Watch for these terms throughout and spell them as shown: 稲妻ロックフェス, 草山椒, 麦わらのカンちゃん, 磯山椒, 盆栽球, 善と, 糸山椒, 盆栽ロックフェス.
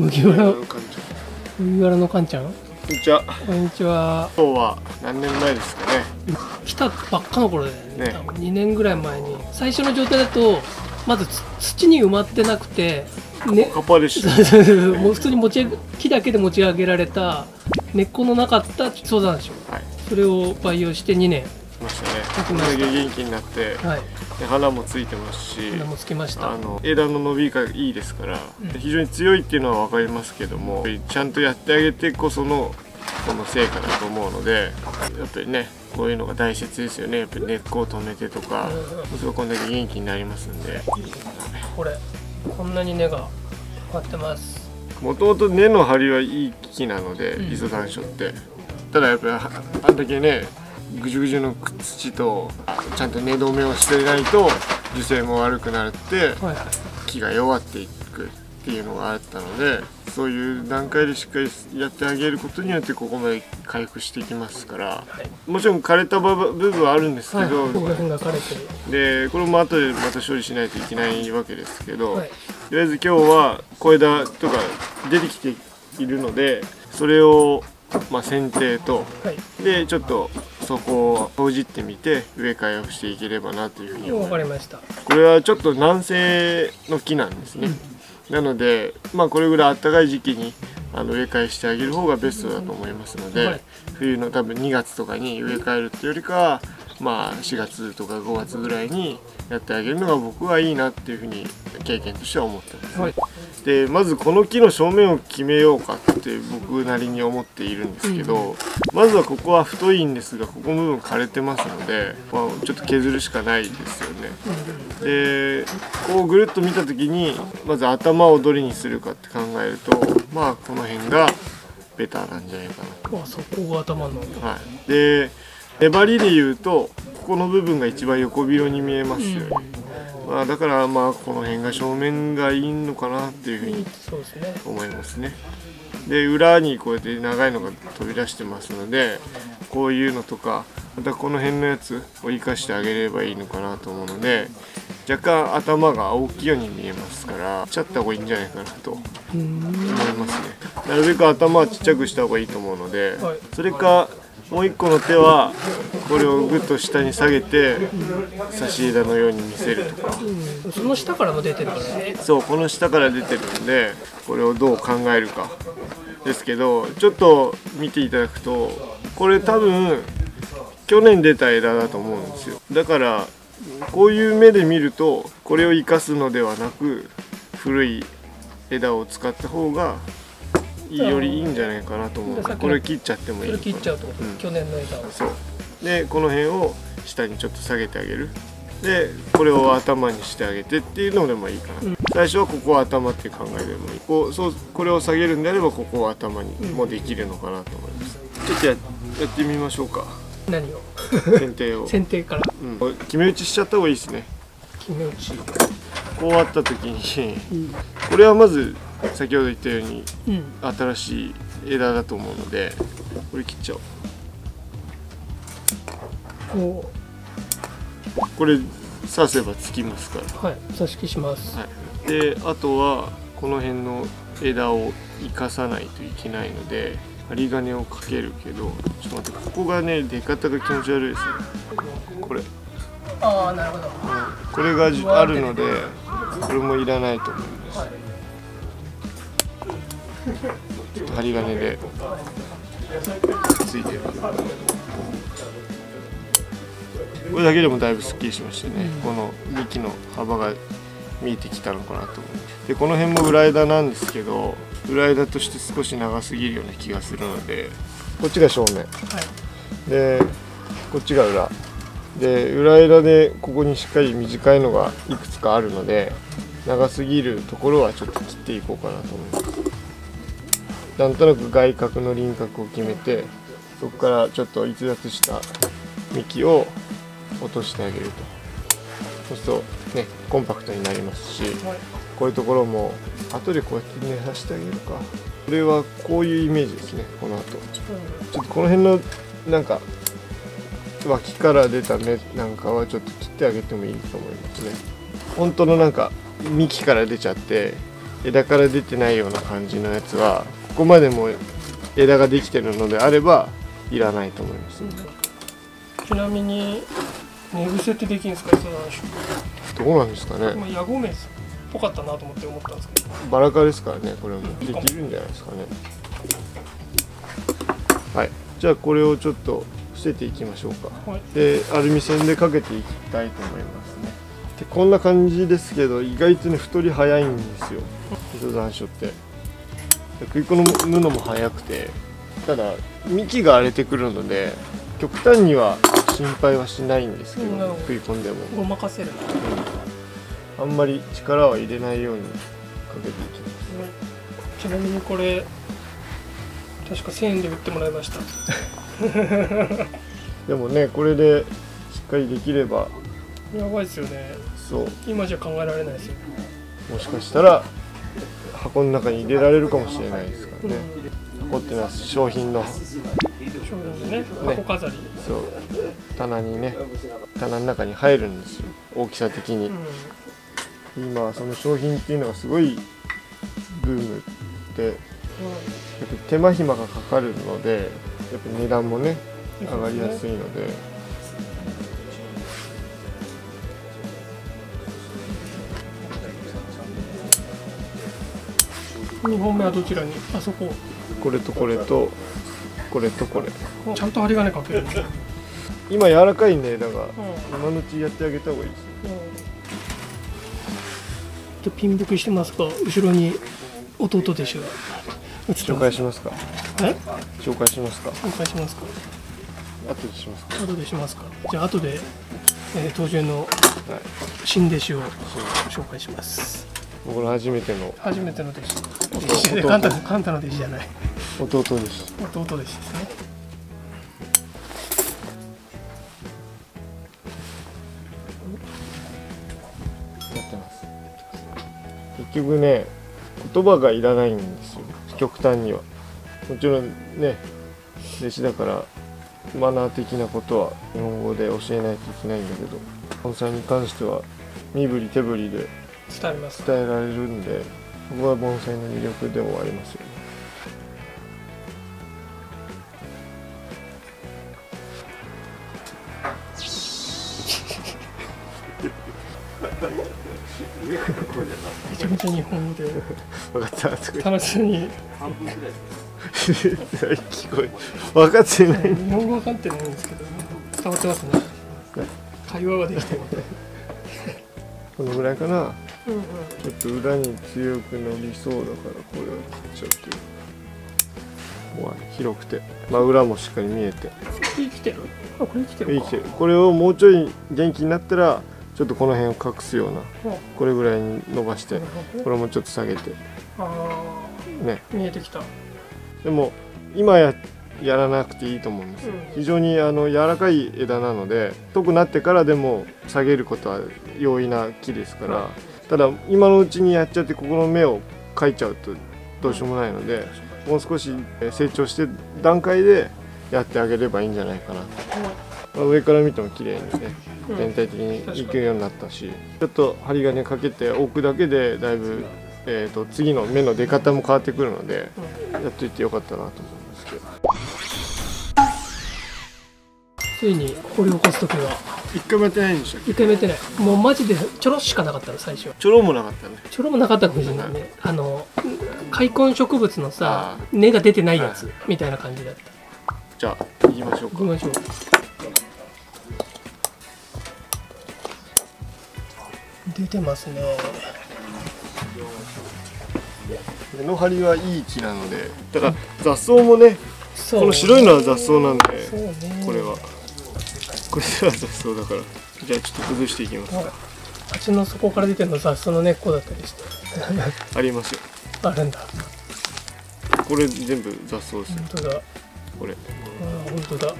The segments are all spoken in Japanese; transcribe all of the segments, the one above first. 麦わらのカンちゃん、こんにちは。こんにちは。今日は何年前ですかね。来たばっかの頃だよね。多分2年ぐらい前に。最初の状態だとまず土に埋まってなくて、ね、カパでした。もう普通に木だけで持ち上げられた根っこのなかった草山椒。はい。それを培養して2年。ましたね。こんだけ元気になって、はい、花もついてますし、花もつきました。枝の伸びがいいですから、うん、非常に強いっていうのはわかりますけども、ちゃんとやってあげてこそのこの成果だと思うので、やっぱりね、こういうのが大切ですよね。やっぱり根っこを止めてとか、それこんだけ元気になりますんで。これこんなに根が張ってます。もともと根の張りはいい木なので、磯山椒って。ただやっぱりあんだけね。ぐじゅぐじゅの土とちゃんと根止めをしていないと樹勢も悪くなって木が弱っていくっていうのがあったので、そういう段階でしっかりやってあげることによってここまで回復していきますから。もちろん枯れた部分はあるんですけど、でこれも後でまた処理しないといけないわけですけど、とりあえず今日は小枝とか出てきているので、それをまあ剪定と、でちょっとそこを掃除ってみて植え替えをしていければなというふうに思います。わかりました。これはちょっと南西の木なんですね、なのでまあこれぐらい暖かい時期に植え替えしてあげる方がベストだと思いますので、冬の多分2月とかに植え替えるっていうよりかは、まあ4月とか5月ぐらいにやってあげるのが僕はいいなっていうふうに経験としては思ってます、ね。でまずこの木の正面を決めようかって僕なりに思っているんですけど、まずはここは太いんですが、ここの部分枯れてますので、まあ、ちょっと削るしかないですよね。でこうぐるっと見た時にまず頭をどれにするかって考えると、まあこの辺がベターなんじゃないかな。あ、そこが頭の、はい、で粘りで言うとここの部分が一番横広に見えますよね、まあだからまあこの辺が正面がいいのかなっていうふうに思いますね。で裏にこうやって長いのが飛び出してますので、こういうのとかまたこの辺のやつを生かしてあげればいいのかなと思うので、若干頭が大きいように見えますから切っちゃった方がいいんじゃないかなと思いますね。なるべく頭はちっちゃくした方がいいと思うので、それかもう一個の手はこれをぐっと下に下げて差し枝のように見せるとか、その下からも出てるからね。そう、この下から出てるんで、これをどう考えるかですけど、ちょっと見ていただくとこれ多分去年出た枝だと思うんですよ。だからこういう目で見るとこれを生かすのではなく古い枝を使った方がよりいいんじゃないかなと思う。これ切っちゃってもいい。これ切っちゃうと去年の枝を。そう。でこの辺を下にちょっと下げてあげる。でこれを頭にしてあげてっていうのでもいいかな。最初はここは頭って考えでもいい。これを下げるんであればここは頭にもできるのかなと思います。ちょっとやってみましょうか。何を？剪定を。剪定から。うん。決め打ちしちゃった方がいいですね。決め打ち。こうあった時に、これはまず。先ほど言ったように、新しい枝だと思うのでこれ切っちゃおう。これ刺せばつきますから、はい、挿し木します、はい、であとはこの辺の枝を生かさないといけないので針金をかけるけど、ちょっと待って、ここがね出方が気持ち悪いですね。これ、ああなるほど、これがあるのでこれもいらないと思います、はい。ちょっと針金でついてる。これだけでもだいぶすっきりしましたね、この幹の幅が見えてきたのかなと思う。でこの辺も裏枝なんですけど、裏枝として少し長すぎるような気がするので、こっちが正面、はい、でこっちが裏で、裏枝でここにしっかり短いのがいくつかあるので、長すぎるところはちょっと切っていこうかなと思います。なんとなく外角の輪郭を決めて、そこからちょっと逸脱した幹を落としてあげると、そうするとねコンパクトになりますし、こういうところも後でこうやって根差してあげるか。これはこういうイメージですね。この後ちょっとこの辺のなんか脇から出た芽なんかはちょっと切ってあげてもいいと思いますね。本当のなんか幹から出ちゃって枝から出てないような感じのやつはここまでも枝ができてるのであればいらないと思います、ね。ちなみに寝癖ってできるんですか？どうなんですかね。まあヤゴメっぽかったなと思ったんですけど。バラ科ですからね、これもできるんじゃないですかね。はい、じゃあこれをちょっと伏せていきましょうか。はい、でアルミ線でかけていきたいと思いますね。でこんな感じですけど、意外とね太り早いんですよ。糸山椒って。食い子の布も早くて、ただ幹が荒れてくるので極端には心配はしないんですけど、ね、食い込んでもごまかせる、あんまり力は入れないようにかけていきます、ね。ちなみにこれ確か1,000円で売ってもらいましたでもねこれでしっかりできればやばいですよね。そう、今じゃ考えられないですよね。もしかしたら箱の中に入れられるかもしれないですからね。箱ってのは商品のね、箱飾り、そう棚にね、棚の中に入るんですよ、大きさ的に。今その商品っていうのがすごいブームで、やっぱ手間暇がかかるので、やっぱ値段もね上がりやすいので。2本目はどちらに？あそこ。これとこれとこれとこれ。ちゃんと針金かける。今柔らかいね、だから、今のうちやってあげた方がいいです。とピンボケしてますか？後ろに弟弟子が映ってます。紹介しますか？え？紹介しますか？紹介しますか？後でしますか？後でしますか？じゃあ後で東順の新弟子を紹介します。これ初めての弟子で、カンタの弟子じゃない、弟弟子ですね。やってます。結局ね言葉がいらないんですよ、極端には。もちろんね弟子だからマナー的なことは日本語で教えないといけないんだけど、本妻に関しては身振り手振りで伝えられるんで、ここは盆栽の魅力でもありますよね。めちゃめちゃ日本語で分かった。楽しみに。聞こえ。分かってない。日本語分かってないんですけど、伝わってますね。会話はできてます。このぐらいかな。ちょっと裏に強く伸びそうだからこれは切っちゃうけど、ここは広くて、まあ、裏もしっかり見えて生きてる。これをもうちょい元気になったらちょっとこの辺を隠すような、これぐらいに伸ばして、これもちょっと下げて、ね、見えてきた。でも今やらなくていいと思うんですよ。非常に柔らかい枝なので、太くなってからでも下げることは容易な木ですから。ただ今のうちにやっちゃって、ここの芽を描いちゃうとどうしようもないので、もう少し成長して段階でやってあげればいいんじゃないかなと。上から見ても綺麗にね全体的にいくようになったし、ちょっと針金かけておくだけでだいぶ次の芽の出方も変わってくるので、やっといてよかったなと思いますけど。ついに掘り起こす時は一回もやってないんでしょ。一回もやってない。もうマジでちょろしかなかったの最初。ちょろもなかったね。ちょろもなかったかもしれないね。開根植物のさ、根が出てないやつみたいな感じだった。じゃあ行きましょうか。行きましょう。出てますね。根の張りはいい木なので、だから雑草もね、この白いのは雑草なんで、これは。これでは雑草だから、じゃあちょっと崩していきますか。鉢の底から出てるの雑草の根っこだったりしてありますよ。あるんだ。これ全部雑草ですよ。本当だこれ。ああ本当だ。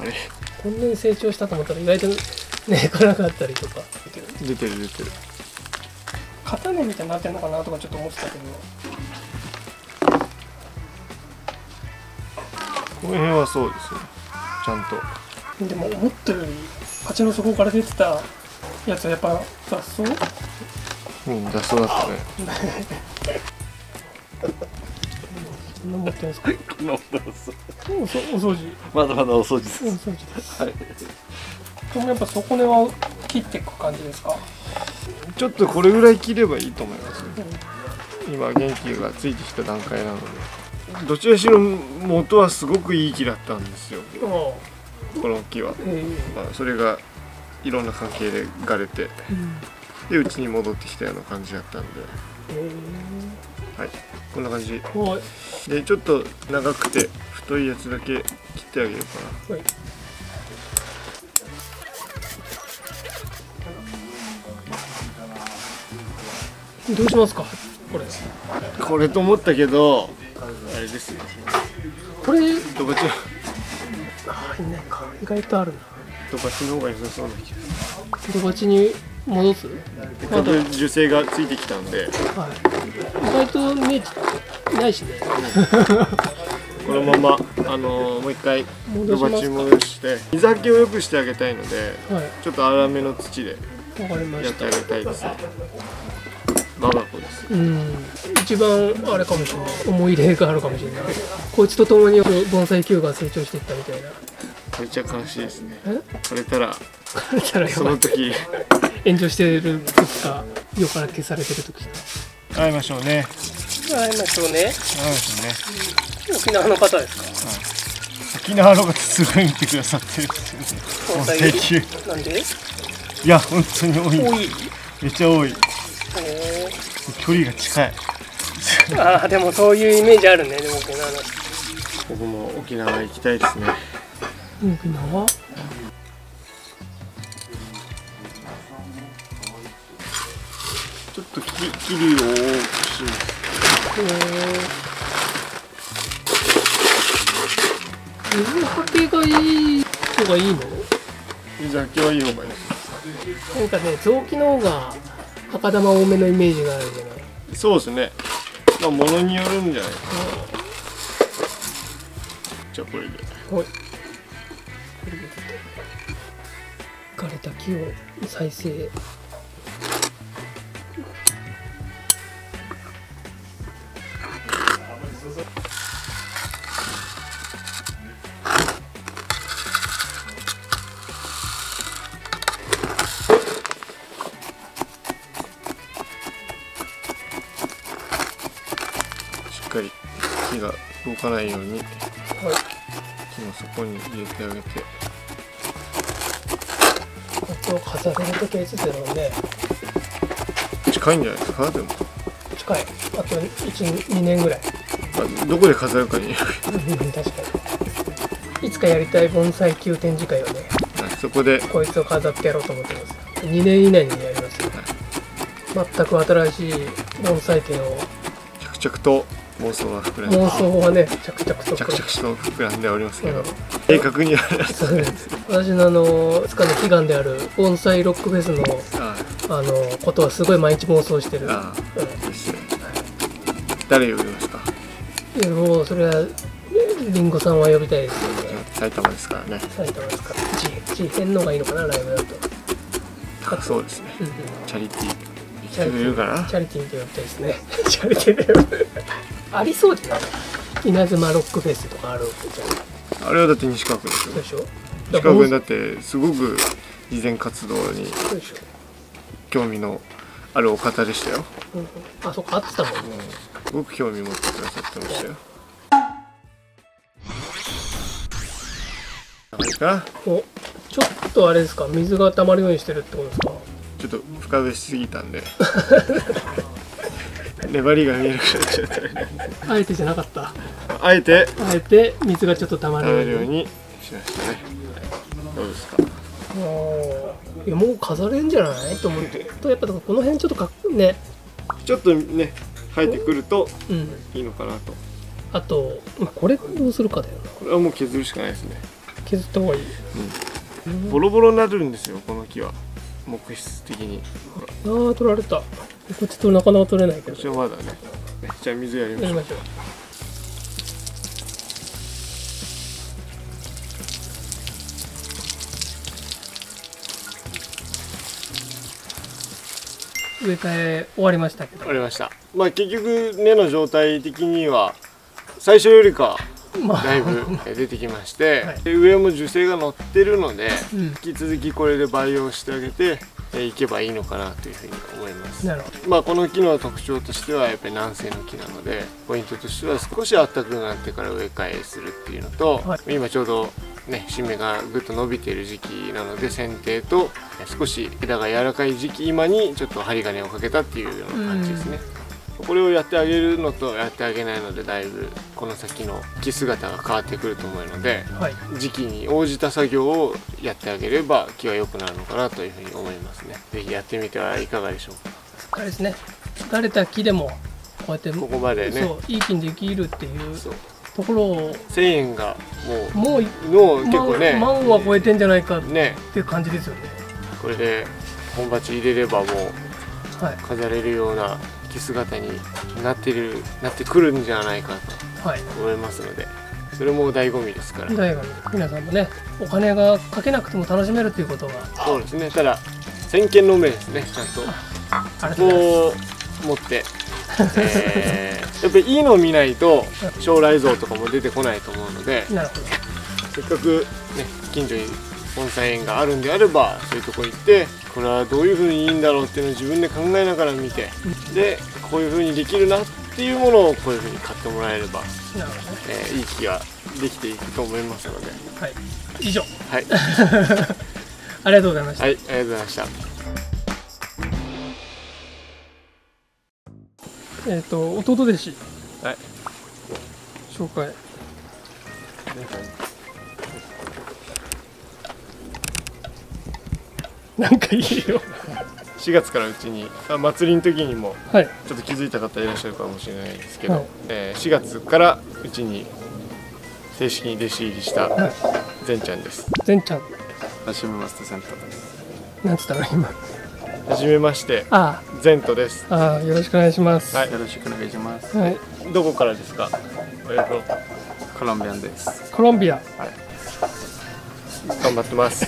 あれこんなに成長したと思ったら意外と根っこなかったりとか。出てる。片根みたいになってるのかなとかちょっと思ってたけど、この辺はそうですよ、ちゃんと。でも思ったより鉢の底から出てたやつはやっぱ雑草。うん、雑草だったね。何持ってますか。お掃除。まだまだお掃除です。お掃除です。はい。でもやっぱ底根は切っていく感じですか。ちょっとこれぐらい切ればいいと思います。うん、今元気がついてきた段階なので。どちらにしろ元はすごくいい木だったんですよ。この木は。まあそれがいろんな関係で枯れて、でうちに戻ってきたような感じだったんで。はい、こんな感じ。でちょっと長くて太いやつだけ切ってあげようかな。はい、どうしますかこれ。これと思ったけどあれですよ。これドバチ。ああ、いないか。意外とあるな。ドバチの方が良さそうな気がする。ドバチに戻す。まだ樹勢がついてきたんで。はい、意外とねないしね。このままもう一回ドバチ戻して水はけを良くしてあげたいので、はい、ちょっと粗めの土でやってあげたいですね。我が子です。うん、一番あれかもしれない、思い入れがあるかもしれない。こいつとともに盆栽球が成長していったみたいな。めっちゃ悲しいですね。枯れたらその時炎上してる時か、世から消されてる時か。会いましょうね。会いましょうね。沖縄の方ですか。はい、沖縄の方すごい見てくださってるんですよね。盆栽球。なんで？いや本当に多い。めっちゃ多い。距離が近い。ああ、でもそういうイメージあるね。でも沖縄の。僕も沖縄行きたいですね。沖縄。ちょっと切りを多くします。水はけがいい方がいいの？水はけはいい方がいいです。なんかね、雑木の方が。赤玉多めのイメージがあるじゃない。そうですね、まあものによるんじゃないかな。じゃあこれで、はい、枯れた木を再生。しっかり木が動かないように、木の底に入れてあげて。ここ重ねるときはいつだろうね。近いんじゃないですか。でも近い。あと1、2年ぐらい。どこで飾るかに。確かに。いつかやりたい盆栽球展示会をね。そこでこいつを飾ってやろうと思ってます。2年以内にやります。はい、全く新しい盆栽展を。着々と。妄想はね、着々と膨らんでおりますけど、正確にはそうです。私のつかの悲願である盆栽ロックフェスのことはすごい毎日妄想してる。誰呼びますか。いや、もうそれはりんごさんは呼びたいですよね。埼玉ですからね。埼玉ですから。地変のがいいのかな、ライブだと。高そうですね。チャリティーチャリティーで呼びたいですね。チャリティーで呼びたい。ありそうじゃない。稲妻ロックフェスとかあるじゃん。あれはだって西川君でしょ。西川君だってすごく慈善活動に興味のあるお方でしたよ。あ、そっか、あったもんね。すごく興味持ってくださってましたよ。お、ちょっとあれですか、水が溜まるようにしてるってことですか。ちょっと深植えしすぎたんで粘りが見えなくなっちゃった。あえてじゃなかった。あえて水がちょっと溜まるようにしましたね。どうですか。いや、もう飾れんじゃないと思って。とやっぱこの辺ちょっとね。ちょっとね生えてくるといいのかなと。あとこれどうするかだよな。これはもう削るしかないですね。削った方がいい。ボロボロになるんですよこの木は。木質的に。ああ、取られた。こっちとなかなか取れないけど。こっちはまだね。じゃあ水やりましょう。植え替え終わりましたけど。終わりました。まあ結局根の状態的には最初よりかだいぶ出てきまして、はい、で上も樹勢が乗ってるので、うん、引き続きこれで培養してあげていけばいいのかなというふうに思います。なるほど。まあこの木の特徴としてはやっぱり南西の木なので、ポイントとしては少し暖かくなってから植え替えするっていうのと、はい、今ちょうどね、新芽がぐっと伸びている時期なので剪定と少し枝が柔らかい時期今にちょっと針金をかけたっていうような感じですね。これをやってあげるのとやってあげないのでだいぶこの先の木姿が変わってくると思うので、はい、時期に応じた作業をやってあげれば木は良くなるのかなというふうに思いますね。是非やってみてはいかがでしょうか。あれですね、疲れた木でもこうやってここまでね、そういい木にできるっていう。そうところを1000円がもう結構ね万は超えてんじゃないかっていう感じですよね。これで本鉢入れればもう飾れるような木姿になってくるんじゃないかと思いますので、それも醍醐味ですから。醍醐味、皆さんもねお金がかけなくても楽しめるということが。そうですね、ただ先見の明ですね。ちゃんとこう持ってやっぱりいいのを見ないと将来像とかも出てこないと思うので、せっかく、ね、近所に盆栽園があるんであればそういうとこ行って、これはどういうふうにいいんだろうっていうのを自分で考えながら見て、でこういうふうにできるなっていうものをこういうふうに買ってもらえれば、いい木ができていくと思いますので、はい、以上、はい、ありがとうございました。はい、ありがとうございました。弟弟子、はい、紹介。なんかいいよ。4月からうちに祭りの時にも、はい、ちょっと気づいた方いらっしゃるかもしれないですけど、はい、4月からうちに正式に弟子入りした善ちゃんです。善ちゃん。はじめまして、善とです。なんつったの今。はじめまして、善とです。よろしくお願いします。はい、よろしくお願いします。はい、どこからですか？コロンビアです。コロンビア。はい。頑張ってます。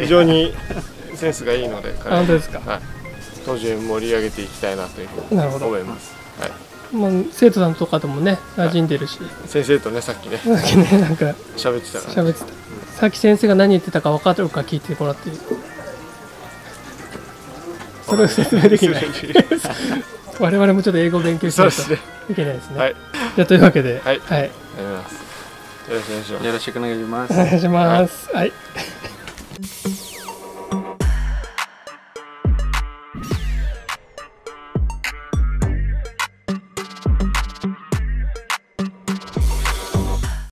非常にセンスがいいので、本当ですか？はい。当時盛り上げていきたいなというふうに思います。はい。まあ生徒さんとかともね馴染んでるし。先生とねさっきねなんか喋ってたから。喋ってた。さっき先生が何言ってたか分かるか聞いてもらって。それを説明できない。我々もちょっと英語を勉強しないといけないですね。じゃあというわけで、はい、よろしくお願いします。お願いします。はい。